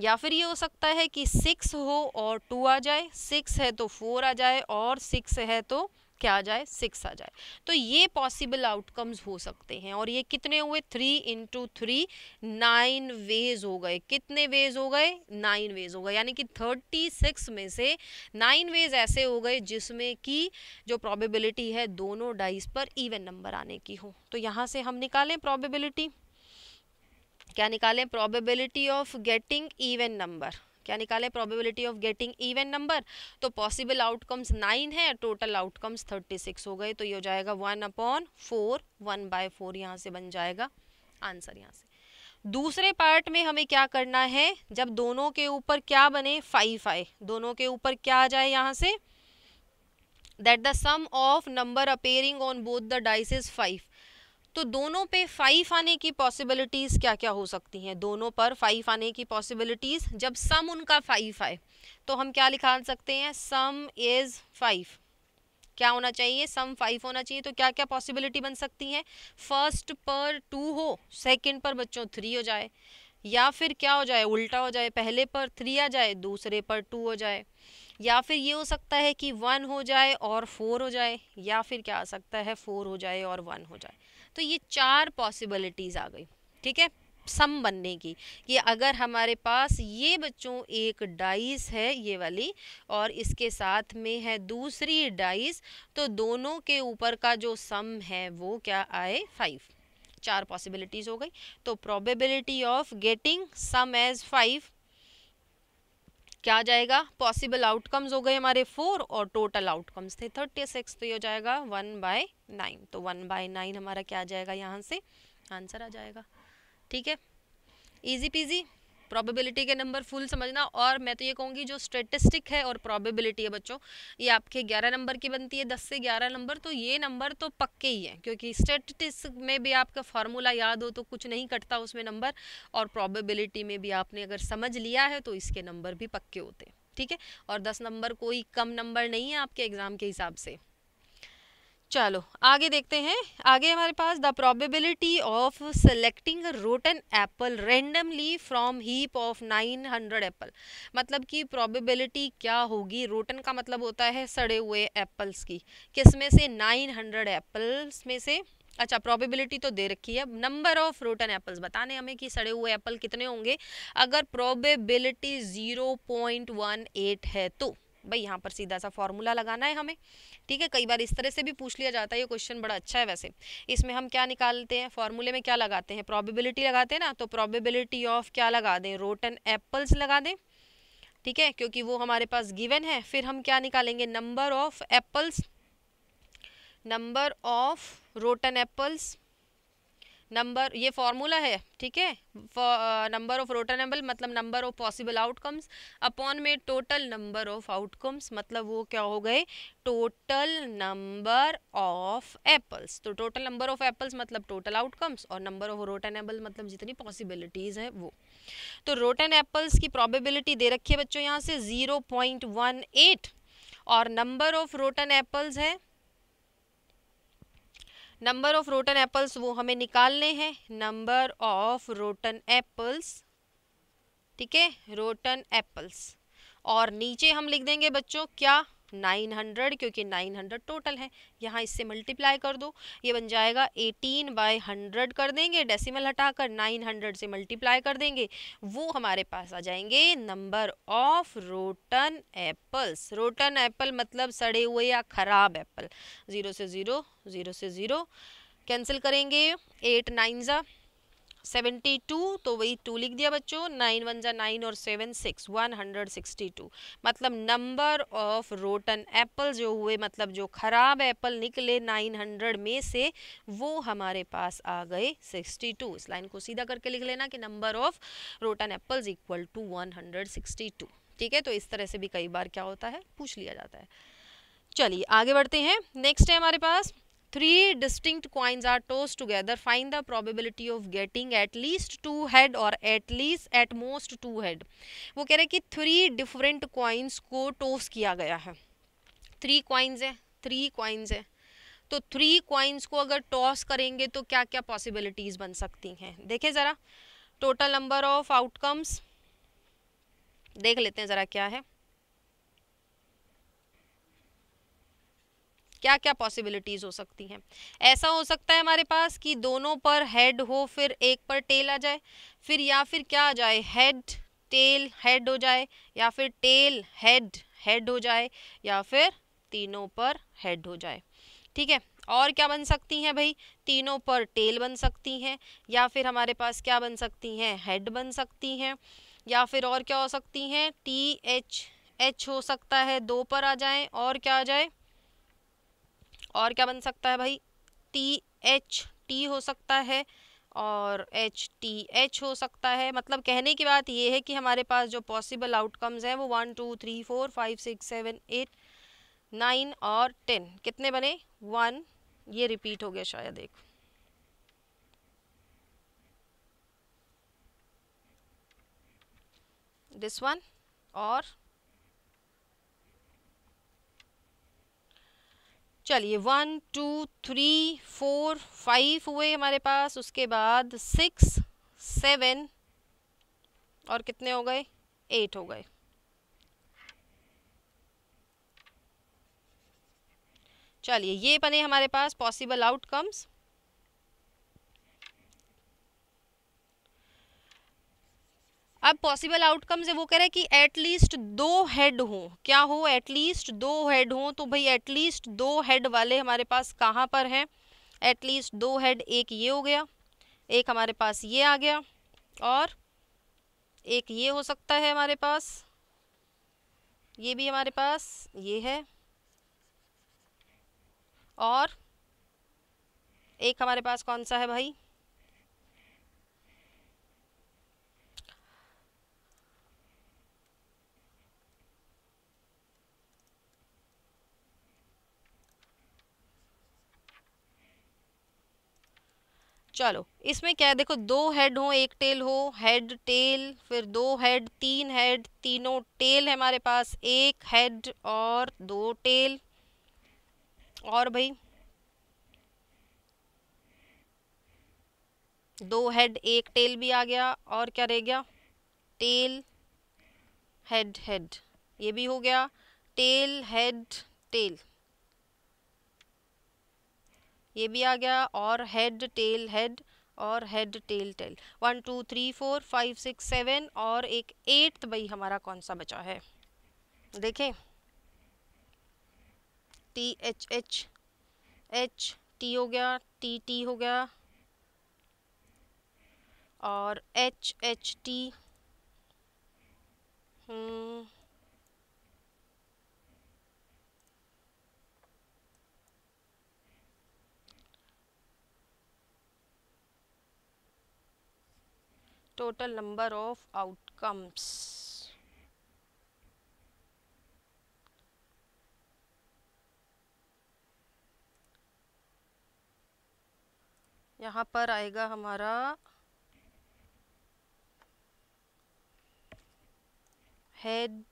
या फिर ये हो सकता है कि सिक्स हो और टू आ जाए, सिक्स है तो फोर आ जाए, और सिक्स है तो क्या आ जाए, सिक्स आ जाए। तो ये पॉसिबल आउटकम्स हो सकते हैं। और ये कितने हुए, three into three nine ways हो गए। कितने वेज हो गए, नाइन वेज हो गए। यानी कि थर्टी सिक्स में से नाइन वेज ऐसे हो गए जिसमें कि जो प्रोबेबिलिटी है दोनों डाइस पर इवन नंबर आने की हो। तो यहाँ से हम निकालें प्रोबेबिलिटी, क्या निकालें, probability of getting even number, क्या निकाले, probability of getting even number. तो पॉसिबल आउटकम्स नाइन है, टोटल आउटकम्स थर्टी सिक्स हो गए। तो ये हो जाएगा one upon four, one by four यहाँ से बन जाएगा आंसर। यहाँ से दूसरे पार्ट में हमें क्या करना है, जब दोनों के ऊपर क्या बने, फाइव आए, दोनों के ऊपर क्या आ जाए यहाँ से, that the sum of number appearing on both the dice is five. तो दोनों पे फाइव आने की पॉसिबिलिटीज़ क्या क्या हो सकती हैं, दोनों पर फाइव आने की पॉसिबिलिटीज़ जब सम उनका फाइव आए तो हम क्या लिखा सकते हैं, सम इज़ फाइव। क्या होना चाहिए, सम फाइव होना चाहिए। तो क्या क्या पॉसिबिलिटी बन सकती हैं, फर्स्ट पर टू हो, सेकंड पर बच्चों थ्री हो जाए, या फिर क्या हो जाए, उल्टा हो जाए, पहले पर थ्री आ जाए दूसरे पर टू हो जाए, या फिर ये हो सकता है कि वन हो जाए और फोर हो जाए, या फिर क्या आ सकता है, फोर हो जाए और वन हो जाए। तो ये चार पॉसिबिलिटीज़ आ गई, ठीक है, सम बनने की, कि अगर हमारे पास ये बच्चों एक डाइस है ये वाली और इसके साथ में है दूसरी डाइस, तो दोनों के ऊपर का जो सम है वो क्या आए, फाइव। चार पॉसिबिलिटीज़ हो गई। तो probability of getting sum as five क्या आ जाएगा, पॉसिबल आउटकम्स हो गए हमारे फोर और टोटल आउटकम्स थे थर्टी सिक्स। तो ये हो जाएगा वन बाय नाइन। तो वन बाय नाइन हमारा क्या आ जाएगा, यहाँ से आंसर आ जाएगा। ठीक है, इजी पीजी। प्रोबेबिलिटी के नंबर फुल समझना। और मैं तो ये कहूँगी जो स्टेटिस्टिक है और प्रोबेबिलिटी है बच्चों, ये आपके ग्यारह नंबर की बनती है, दस से ग्यारह नंबर, तो ये नंबर तो पक्के ही है, क्योंकि स्टेटिस्टिक्स में भी आपका फार्मूला याद हो तो कुछ नहीं कटता उसमें नंबर, और प्रोबेबिलिटी में भी आपने अगर समझ लिया है तो इसके नंबर भी पक्के होते हैं। ठीक है, और दस नंबर कोई कम नंबर नहीं है आपके एग्ज़ाम के हिसाब से। चलो आगे देखते हैं। आगे हमारे पास the probability of selecting rotten apple randomly from heap of nine hundred apple, मतलब कि प्रोबेबिलिटी क्या होगी, रोटन का मतलब होता है सड़े हुए एप्पल्स की, किस में से, नाइन हंड्रेड एप्पल्स में से। अच्छा, प्रोबेबिलिटी तो दे रखी है, नंबर ऑफ रोटन एप्पल्स बताने हमें कि सड़े हुए एप्पल कितने होंगे। अगर probability zero point one eight है तो भाई यहाँ पर सीधा सा फॉर्मूला लगाना है हमें। ठीक है, कई बार इस तरह से भी पूछ लिया जाता है, ये क्वेश्चन बड़ा अच्छा है वैसे। इसमें हम क्या निकालते हैं, फॉर्मूले में क्या लगाते हैं, प्रोबेबिलिटी लगाते हैं ना, तो प्रोबेबिलिटी ऑफ क्या लगा दें, रोटन एप्पल्स लगा दें। ठीक है, क्योंकि वो हमारे पास गिवन है। फिर हम क्या निकालेंगे, number of apples, number of rotten apples, number, ये फॉर्मूला है। ठीक है, नंबर ऑफ रोटन एप्पल मतलब number of possible outcomes upon में टोटल नंबर ऑफ आउटकम्स, मतलब वो क्या हो गए, टोटल नंबर ऑफ एप्पल्स। तो टोटल नंबर ऑफ एप्पल्स मतलब टोटल आउटकम्स, और नंबर ऑफ रोटन एप्पल मतलब जितनी पॉसिबिलिटीज़ हैं वो। तो रोटन एप्पल्स की प्रोबेबिलिटी दे रखी है बच्चों यहाँ से जीरो पॉइंट वन एट, और नंबर ऑफ रोटन एप्पल्स है, नंबर ऑफ रोटन एप्पल्स वो हमें निकालने हैं, नंबर ऑफ रोटन एप्पल्स। ठीक है, रोटन एप्पल्स, और नीचे हम लिख देंगे बच्चों क्या, नाइन हंड्रेड, क्योंकि नाइन हंड्रेड टोटल है। यहाँ इससे मल्टीप्लाई कर दो, ये बन जाएगा एटीन बाय हंड्रेड कर देंगे, डेसिमल हटाकर नाइन हंड्रेड से मल्टीप्लाई कर देंगे, वो हमारे पास आ जाएंगे number of rotten apples. Rotten apple मतलब सड़े हुए या ख़राब एप्पल। ज़ीरो से ज़ीरो, ज़ीरो से ज़ीरो कैंसिल करेंगे, एट नाइन ज़ा सेवेंटी टू, तो वही टू लिख दिया बच्चों, नाइन वन जा नाइन और seven six, one hundred sixty two मतलब नंबर ऑफ रोटन एप्पल जो हुए, मतलब जो ख़राब एप्पल निकले नाइन हंड्रेड में से, वो हमारे पास आ गए सिक्सटी टू। इस लाइन को सीधा करके लिख लेना कि number of rotten apples equal to one hundred sixty two. ठीक है, तो इस तरह से भी कई बार क्या होता है, पूछ लिया जाता है। चलिए आगे बढ़ते हैं। नेक्स्ट है हमारे पास, Three distinct coins are tossed together. Find the probability of getting at least two head or at least at most two head. वो कह रहे हैं कि three different coins को toss किया गया है। Three coins है, three coins है। तो three coins को अगर toss करेंगे तो क्या क्या possibilities बन सकती हैं? देखें ज़रा, total number of outcomes देख लेते हैं ज़रा क्या है। क्या क्या पॉसिबिलिटीज़ हो सकती हैं। ऐसा हो सकता है हमारे पास कि दोनों पर हेड हो, फिर एक पर टेल आ जाए, फिर या फिर क्या आ जाए, हेड टेल हेड हो जाए, या फिर टेल हेड हेड हो जाए, या फिर तीनों पर हेड हो जाए। ठीक है, और क्या बन सकती हैं भाई, तीनों पर टेल बन सकती हैं, या फिर हमारे पास क्या बन सकती हैं, हेड बन सकती हैं, या फिर और क्या हो सकती हैं, टी एच एच हो सकता है, दो पर आ जाए, और क्या आ जाए, और क्या बन सकता है भाई, टी एच टी हो सकता है और एच टी एच हो सकता है। मतलब कहने की बात ये है कि हमारे पास जो पॉसिबल आउटकम्स हैं वो one two three four five six seven eight nine और टेन कितने बने, वन, ये रिपीट हो गया शायद एक, दिस वन और, चलिए one two three four five हुए हमारे पास, उसके बाद सिक्स सेवन और कितने हो गए, एट हो गए। चलिए ये बने हमारे पास पॉसिबल आउटकम्स। अब पॉसिबल आउटकम्स है वो कह रहे हैं कि एटलीस्ट दो हेड हों, क्या हो, एटलीस्ट दो हेड हों, तो भाई एटलीस्ट दो हेड वाले हमारे पास कहाँ पर हैं, एटलीस्ट दो हेड, एक ये हो गया, एक हमारे पास ये आ गया, और एक ये हो सकता है हमारे पास, ये भी हमारे पास ये है, और एक हमारे पास कौन सा है भाई, चलो इसमें क्या है, देखो दो हेड हो, एक टेल हो, हेड टेल, फिर दो हेड, तीन हेड, तीनों टेल है हमारे पास, एक हेड और दो टेल, और भाई दो हेड एक टेल भी आ गया, और क्या रह गया, टेल हेड हेड, ये भी हो गया, टेल हेड टेल, ये भी आ गया, और हेड टेल हेड और head tail tail, one two three four five six seven और एक एट, भाई हमारा कौन सा बचा है, देखें, T H H H T हो गया, टी टी हो गया, और H H T, hmm total number of outcomes, यहाँ पर आएगा हमारा हेड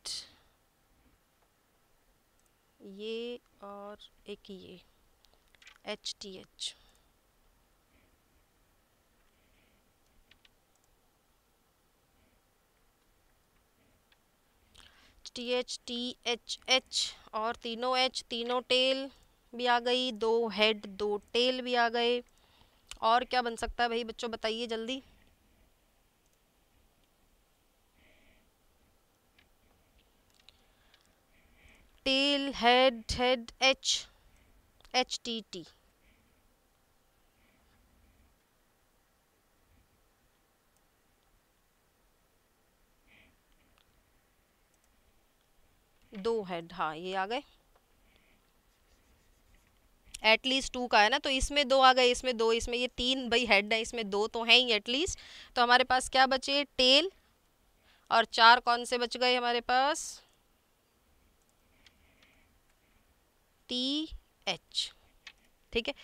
ये और एक ये H T H, T H T H H और तीनों एच, तीनों टेल भी आ गई, दो हेड दो टेल भी आ गए, और क्या बन सकता है भाई बच्चों, बताइए जल्दी, tail head head H H T T, दो हेड, हाँ ये आ गए, एटलीस्ट टू का है ना, तो इसमें दो आ गए, इसमें दो, इसमें ये तीन भाई हेड है, इसमें दो तो हैं ही एटलीस्ट, तो हमारे पास क्या बचे, टेल, और चार कौन से बच गए हमारे पास, टी एच, ठीक है,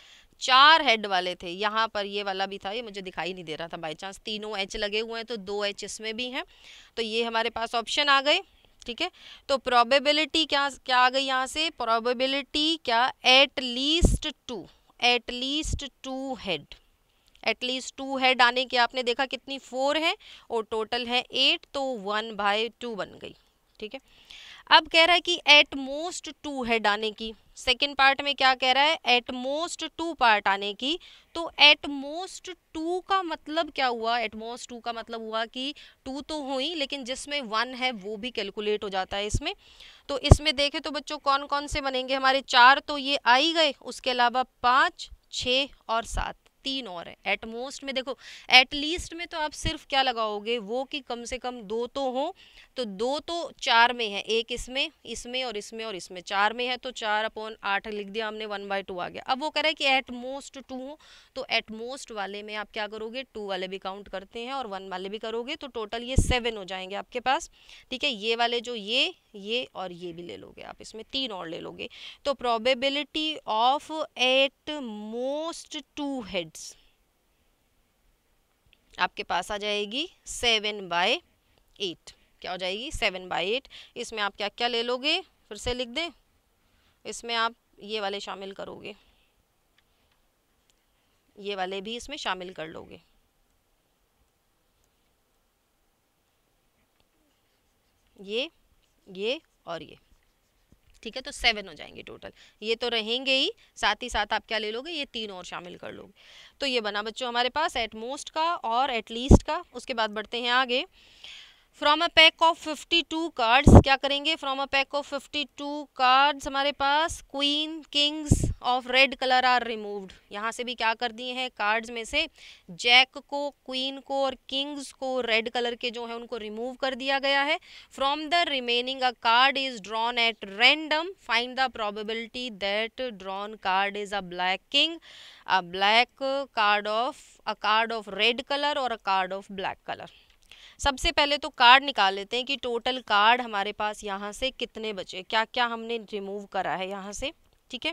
चार हेड वाले थे, यहाँ पर ये वाला भी था, ये मुझे दिखाई नहीं दे रहा था बाई चांस, तीनों एच लगे हुए हैं तो दो एच इसमें भी हैं, तो ये हमारे पास ऑप्शन आ गए। ठीक है, तो प्रोबेबिलिटी क्या क्या आ गई यहाँ से, प्रोबेबिलिटी क्या, at least two, at least two head, at least two head आने की आपने देखा कितनी, फोर है और टोटल है एट, तो वन बाय टू बन गई। ठीक है, अब कह रहा है कि एट मोस्ट टू हेड आने की, सेकेंड पार्ट में क्या कह रहा है, एट मोस्ट टू पार्ट आने की। तो एट मोस्ट टू का मतलब क्या हुआ, एट मोस्ट टू का मतलब हुआ कि टू तो हुई लेकिन जिसमें वन है वो भी कैलकुलेट हो जाता है इसमें। तो इसमें देखें तो बच्चों कौन कौन से बनेंगे हमारे, चार तो ये आ ही गए, उसके अलावा पाँच, छः और सात, तीन और है। एट मोस्ट में देखो, एट लीस्ट में तो आप सिर्फ क्या लगाओगे वो कि कम से कम दो तो हो, तो दो तो चार में है, एक इसमें इसमें और इसमें और इसमें, चार में है तो चार अपॉन आठ लिख दिया हमने, वन बाई टू आ गया। अब वो कह रहा है कि एट मोस्ट टू हो, तो एट मोस्ट वाले में आप क्या करोगे, टू वाले भी काउंट करते हैं और वन वाले भी करोगे, तो टोटल ये सेवन हो जाएंगे आपके पास। ठीक है, ये वाले जो ये ये और ये भी ले लोगे आप, इसमें तीन और ले लोगे। तो probability of at most two head आपके पास आ जाएगी सेवन बाय एट। क्या हो जाएगी, सेवन बाय एट। इसमें आप क्या क्या ले लोगे, फिर से लिख दें, इसमें आप ये वाले शामिल करोगे, ये वाले भी इसमें शामिल कर लोगे। ये ये और ये, ठीक है, तो सेवन हो जाएंगे टोटल। ये तो रहेंगे ही, साथ ही साथ आप क्या ले लोगे, ये तीन और शामिल कर लोगे। तो ये बना बच्चों हमारे पास एट मोस्ट का और एट लीस्ट का। उसके बाद बढ़ते हैं आगे। From a pack of fifty two cards क्या करेंगे, from a pack of fifty two cards हमारे पास queen kings of red colour are removed. यहाँ से भी क्या कर दिए हैं, कार्ड्स में से जैक को, क्वीन को और किंग्स को, रेड कलर के जो है उनको रिमूव कर दिया गया है। From the remaining a card is drawn at random, find the probability that drawn card is a black king, a black card of, a card of red colour और a card of black colour. सबसे पहले तो कार्ड निकाल लेते हैं कि टोटल कार्ड हमारे पास यहाँ से कितने बचे, क्या क्या हमने रिमूव करा है यहाँ से। ठीक है,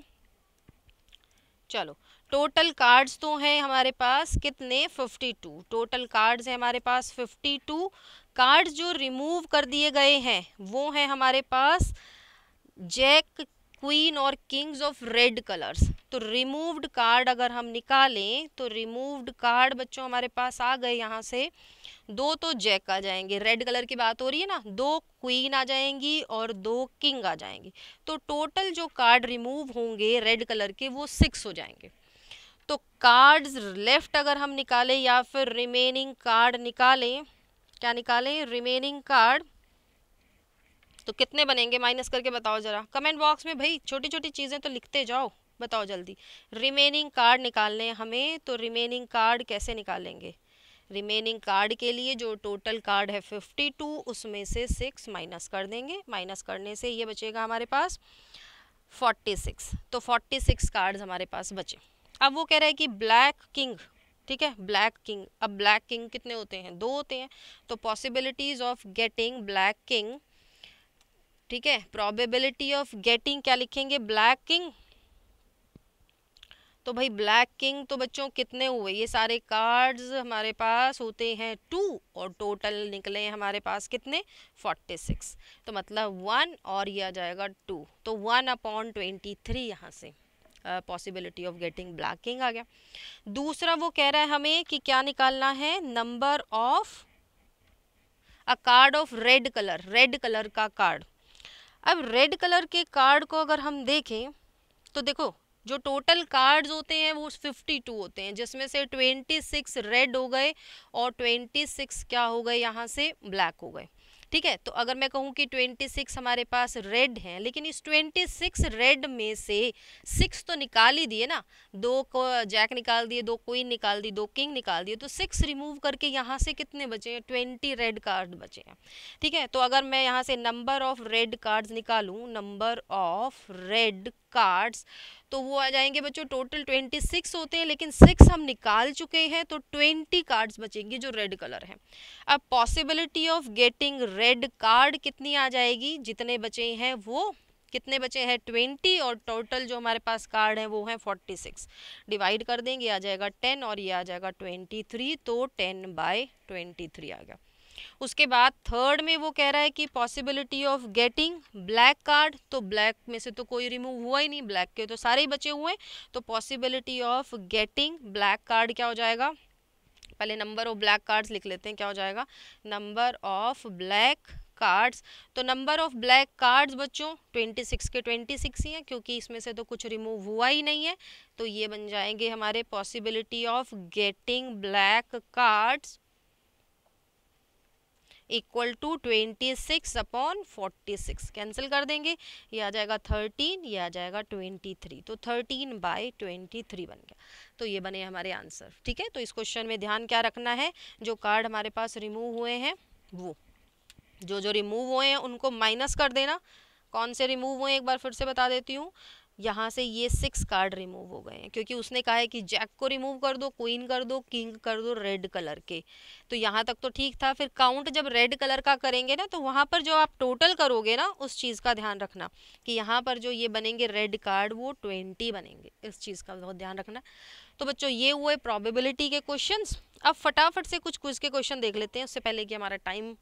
चलो टोटल कार्ड्स तो हैं हमारे पास कितने, फिफ्टी टू। टोटल कार्ड्स हैं हमारे पास फिफ्टी टू। कार्ड्स जो रिमूव कर दिए गए हैं वो हैं हमारे पास जैक, क्वीन और किंग्स ऑफ रेड कलर्स। तो रिमूव्ड कार्ड अगर हम निकालें तो रिमूव्ड कार्ड बच्चों हमारे पास आ गए यहाँ से, दो तो जैक आ जाएंगे, रेड कलर की बात हो रही है ना, दो क्वीन आ जाएंगी और दो किंग आ जाएंगी। तो टोटल जो कार्ड रिमूव होंगे रेड कलर के वो सिक्स हो जाएंगे। तो कार्ड्स लेफ्ट अगर हम निकालें या फिर रिमेनिंग कार्ड निकालें, क्या निकालें, रिमेनिंग कार्ड, तो कितने बनेंगे माइनस करके बताओ ज़रा कमेंट बॉक्स में। भाई छोटी छोटी चीज़ें तो लिखते जाओ, बताओ जल्दी। रिमेनिंग कार्ड निकालने हमें, तो रिमेनिंग कार्ड कैसे निकालेंगे, रिमेनिंग कार्ड के लिए जो टोटल कार्ड है फिफ्टी टू उसमें से सिक्स माइनस कर देंगे, माइनस करने से ये बचेगा हमारे पास फोर्टी सिक्स। तो फोर्टी सिक्स कार्ड्स हमारे पास बचे। अब वो कह रहा है कि ब्लैक किंग, ठीक है, ब्लैक किंग। अब ब्लैक किंग कितने होते हैं, दो होते हैं। तो possibilities of getting black king, ठीक है, प्रोबेबिलिटी ऑफ गेटिंग क्या लिखेंगे, ब्लैक किंग। तो भाई ब्लैक किंग तो बच्चों कितने हुए, ये सारे कार्ड्स हमारे पास होते हैं टू और टोटल निकले हमारे पास कितने, फोर्टी सिक्स। तो मतलब वन और ये आ जाएगा टू, तो वन अपॉन ट्वेंटी थ्री यहाँ से possibility of getting black king आ गया। दूसरा वो कह रहा है हमें कि क्या निकालना है, number of a card of red colour, red colour का कार्ड। अब रेड कलर के कार्ड को अगर हम देखें तो देखो जो टोटल कार्ड्स होते हैं वो फिफ्टी टू होते हैं, जिसमें से ट्वेंटी सिक्स रेड हो गए और ट्वेंटी सिक्स क्या हो गए यहाँ से, ब्लैक हो गए। ठीक है, तो अगर मैं कहूँ कि ट्वेंटी सिक्स हमारे पास रेड हैं, लेकिन इस ट्वेंटी सिक्स रेड में से सिक्स तो निकाल ही दिए ना, दो को जैक निकाल दिए, दो क्वीन निकाल दी, दो किंग निकाल दिए, तो सिक्स रिमूव करके यहाँ से कितने बचे हैं, ट्वेंटी रेड कार्ड बचे हैं। ठीक है, तो अगर मैं यहाँ से नंबर ऑफ रेड कार्ड्स निकालूँ, नंबर ऑफ रेड कार्ड्स, तो वो आ जाएंगे बच्चों टोटल ट्वेंटी सिक्स होते हैं, लेकिन सिक्स हम निकाल चुके हैं तो ट्वेंटी कार्ड्स बचेंगी जो रेड कलर हैं। अब possibility of getting red card कितनी आ जाएगी, जितने बचे हैं वो कितने बचे हैं, ट्वेंटी और टोटल जो हमारे पास कार्ड हैं वो हैं फोर्टी सिक्स। डिवाइड कर देंगे, आ जाएगा टेन और ये आ जाएगा ट्वेंटी थ्री, तो टेन बाय ट्वेंटी थ्री आ गया। उसके बाद थर्ड में वो कह रहा है कि possibility of getting black card, तो ब्लैक में से तो कोई रिमूव हुआ ही नहीं, ब्लैक के तो सारे ही बचे हुए हैं। तो possibility of getting black card क्या हो जाएगा, पहले नंबर ऑफ ब्लैक कार्ड्स लिख लेते हैं, क्या हो जाएगा, नंबर ऑफ ब्लैक कार्ड्स। तो नंबर ऑफ ब्लैक कार्ड्स बच्चों छब्बीस के छब्बीस ही हैं क्योंकि इसमें से तो कुछ रिमूव हुआ ही नहीं है। तो ये बन जाएंगे हमारे possibility of getting black cards equal to छब्बीस अपॉन छियालीस। कैंसिल कर देंगे, ये आ जाएगा तेरह, ये आ जाएगा तेईस। तो तेरह बाई तेईस बन गया। तो ये बने हमारे आंसर। ठीक है, तो इस क्वेश्चन में ध्यान क्या रखना है, जो कार्ड हमारे पास रिमूव हुए हैं वो जो जो रिमूव हुए हैं उनको माइनस कर देना। कौन से रिमूव हुए हैं एक बार फिर से बता देती हूँ। यहाँ से ये सिक्स कार्ड रिमूव हो गए हैं क्योंकि उसने कहा है कि जैक को रिमूव कर दो, क्वीन कर दो, किंग कर दो रेड कलर के। तो यहाँ तक तो ठीक था। फिर काउंट जब रेड कलर का करेंगे ना तो वहाँ पर जो आप टोटल करोगे ना उस चीज़ का ध्यान रखना कि यहाँ पर जो ये बनेंगे रेड कार्ड वो ट्वेंटी बनेंगे। इस चीज़ का बहुत ध्यान रखना। तो बच्चों ये हुए प्रॉबिलिटी के क्वेश्चन। अब फटाफट से कुछ क्विज के क्वेश्चन देख लेते हैं उससे पहले कि हमारा टाइम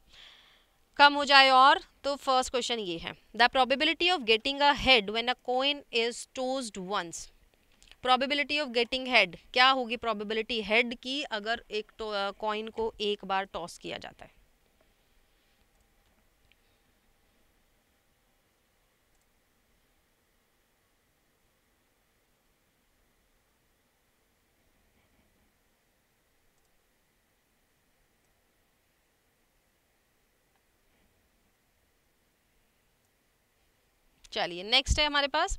कम हो जाए। और तो फर्स्ट क्वेश्चन ये है, the probability of getting a head when a coin is tossed once. Probability of getting head क्या होगी, प्रोबेबिलिटी हेड की अगर एक कॉइन uh, को एक बार टॉस किया जाता है। चलिए नेक्स्ट है हमारे पास,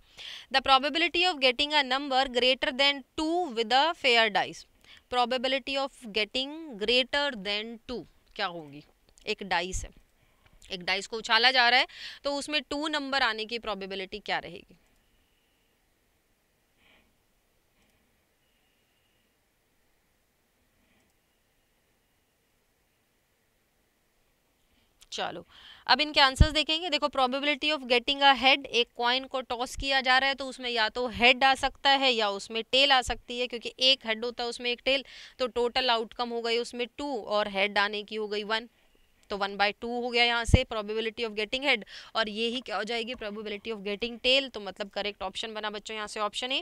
the probability of getting a number greater than two with a fair dice. Probability of getting greater than two क्या होगी, एक डाइस है, एक डाइस को उछाला जा रहा है तो उसमें टू नंबर आने की प्रोबेबिलिटी क्या रहेगी। चलो अब इनके आंसर्स देखेंगे। देखो probability of getting a head, एक कॉइन को टॉस किया जा रहा है तो उसमें या तो हेड आ सकता है या उसमें टेल आ सकती है क्योंकि एक हेड होता है उसमें एक टेल। तो टोटल आउटकम हो गई उसमें टू और हेड आने की हो गई वन। तो वन बाई टू हो गया यहाँ से प्रोबेबिलिटी ऑफ गेटिंग हेड। और ये ही क्या हो जाएगी प्रोबेबिलिटी ऑफ गेटिंग टेल। तो मतलब करेक्ट ऑप्शन बना बच्चों यहाँ से ऑप्शन ए।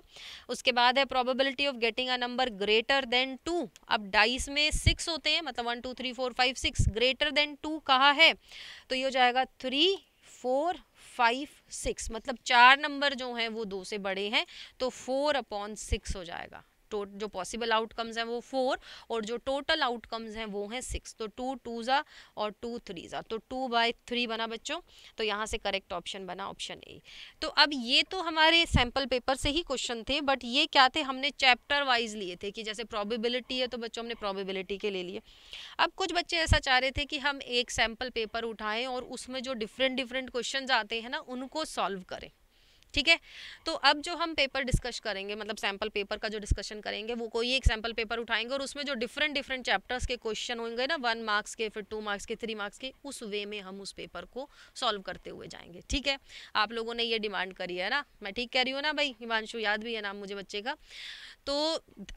उसके बाद है probability of getting a number greater than two. अब डाइस में सिक्स होते हैं मतलब one two three four five six, greater than two कहा है तो ये हो जाएगा थ्री फोर फाइव सिक्स, मतलब चार नंबर जो हैं वो दो से बड़े हैं तो फोर अपॉन सिक्स हो जाएगा। तो जो पॉसिबल आउटकम्स हैं वो फोर और जो टोटल आउटकम्स हैं वो हैं सिक्स। तो टू टू ज़ा और टू थ्री ज़ा तो टू बाई थ्री बना बच्चों। तो यहाँ से करेक्ट ऑप्शन बना ऑप्शन ए। तो अब ये तो हमारे सैम्पल पेपर से ही क्वेश्चन थे बट ये क्या थे, हमने चैप्टर वाइज लिए थे कि जैसे प्रोबेबिलिटी है तो बच्चों हमने प्रोबेबिलिटी के ले लिए। अब कुछ बच्चे ऐसा चाह रहे थे कि हम एक सैम्पल पेपर उठाएँ और उसमें जो डिफरेंट डिफरेंट क्वेश्चन आते हैं ना उनको सॉल्व करें। ठीक है, तो अब जो हम पेपर डिस्कस करेंगे मतलब सैम्पल पेपर का जो डिस्कशन करेंगे वो कोई एक सैम्पल पेपर उठाएंगे और उसमें जो डिफरेंट डिफरेंट चैप्टर्स के क्वेश्चन होंगे ना, वन मार्क्स के फिर टू मार्क्स के थ्री मार्क्स के, उस वे में हम उस पेपर को सॉल्व करते हुए जाएंगे। ठीक है, आप लोगों ने ये डिमांड करी है ना, मैं ठीक कह रही हूँ ना भाई, हिमांशु याद भी है नाम मुझे बच्चे का। तो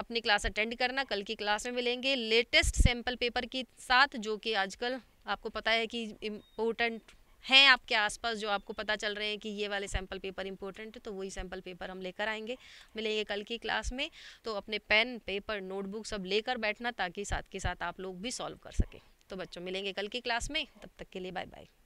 अपनी क्लास अटेंड करना, कल की क्लास में मिलेंगे लेटेस्ट सैम्पल पेपर के साथ जो कि आजकल आपको पता है कि इम्पोर्टेंट हैं आपके आसपास, जो आपको पता चल रहे हैं कि ये वाले सैम्पल पेपर इंपॉर्टेंट है तो वही सैम्पल पेपर हम लेकर आएंगे। मिलेंगे कल की क्लास में। तो अपने पेन पेपर नोटबुक सब लेकर बैठना ताकि साथ के साथ आप लोग भी सॉल्व कर सकें। तो बच्चों मिलेंगे कल की क्लास में, तब तक के लिए बाय बाय।